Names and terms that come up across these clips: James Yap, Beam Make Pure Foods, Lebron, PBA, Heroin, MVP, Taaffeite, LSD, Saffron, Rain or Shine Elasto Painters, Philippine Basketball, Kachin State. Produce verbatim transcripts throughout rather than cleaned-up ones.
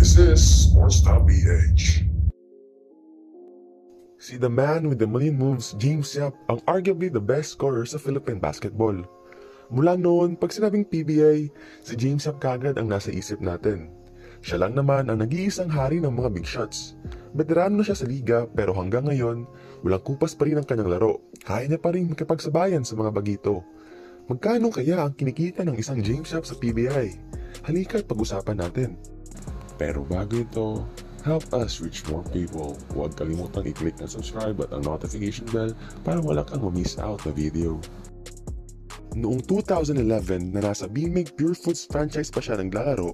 This is Sports dot B H. See the man with the million moves, James Yap, ang arguably the best scorer sa Philippine basketball. Mula noon, pag sinabing P B A, si James Yap kagad ang nasa isip natin. Siya lang naman ang nag-iisang hari ng mga big shots. Veterano na siya sa liga pero hanggang ngayon, walang kupas pa rin ang kanyang laro. Kaya niya pa rin makipagsabayan sa mga bagito. Magkano kaya ang kinikita ng isang James Yap sa P B A? Halika't pag-usapan natin. Pero bago ito, help us reach more people. Huwag kalimutang i-click na subscribe at ang notification bell para wala kang ma-miss out na video. Noong two thousand eleven na nasa Beam Make Pure Foods franchise pa siya naglalaro,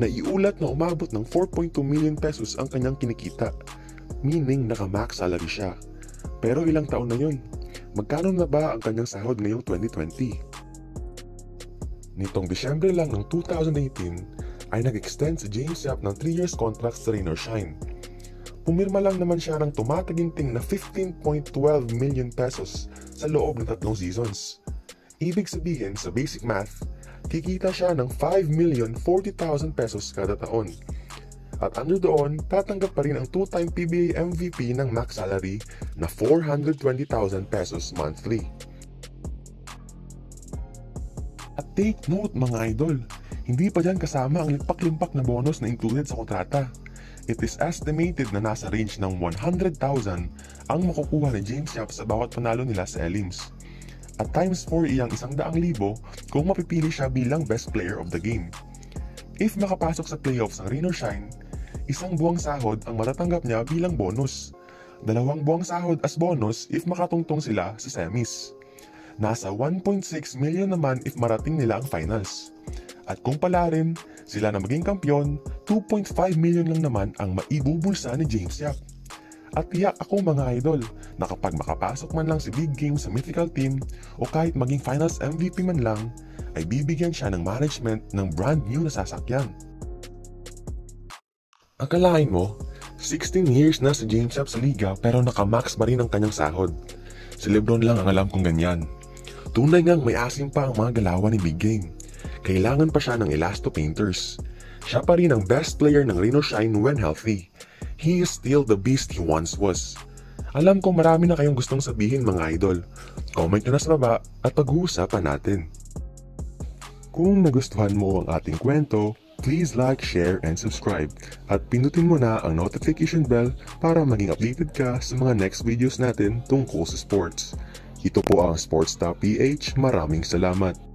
naiulat na umabot ng four point two million pesos ang kanyang kinikita, meaning naka-max salary siya. Pero ilang taon na yun? Magkano na ba ang kanyang sahod ngayong twenty twenty? Nitong Disyembre lang ng two thousand eighteen, ay nag-extend si James Yap ng three years contract sa Rain or Shine. Pumirma lang naman siya ng tumataginting na fifteen point one two million pesos sa loob ng tatlong seasons. Ibig sabihin sa basic math, kikita siya ng five million forty thousand pesos kada taon. At under doon, tatanggap pa rin ang two-time P B A M V P ng max salary na four hundred twenty thousand pesos monthly. At take note mga idol, hindi pa dyan kasama ang lipak-limpak na bonus na included sa kontrata. It is estimated na nasa range ng one hundred thousand ang makukuha ni James Yap sa bawat panalo nila sa Elims. At times four iyang one hundred thousand kung mapipili siya bilang best player of the game. If makapasok sa playoffs ang Rain or Shine, isang buwang sahod ang matatanggap niya bilang bonus. Dalawang buwang sahod as bonus if makatungtong sila sa semis. Nasa one point six million naman if marating nila ang finals. At kung pala rin sila na maging kampiyon, two point five million lang naman ang maibubulsa ni James Yap. At tiyak ako mga idol na kapag makapasok man lang si big game sa mythical team o kahit maging finals M V P man lang, ay bibigyan siya ng management ng brand new na sasakyan. Akalain mo, sixteen years na si James Yap sa liga pero nakamax pa rin ang kanyang sahod. Si Lebron lang ang alam kung ganyan. Tunay ngang may asim pa ang mga galawan ni big game. Kailangan pa siya ng Elasto Painters. Siya pa rin ang best player ng Rain or Shine when healthy. He is still the beast he once was. Alam ko marami na kayong gustong sabihin mga idol. Comment nyo na sa baba at pag-uusapan natin. Kung nagustuhan mo ang ating kwento, please like, share, and subscribe. At pindutin mo na ang notification bell para maging updated ka sa mga next videos natin tungkol sa sports. Ito po ang Sports dot P H. Maraming salamat.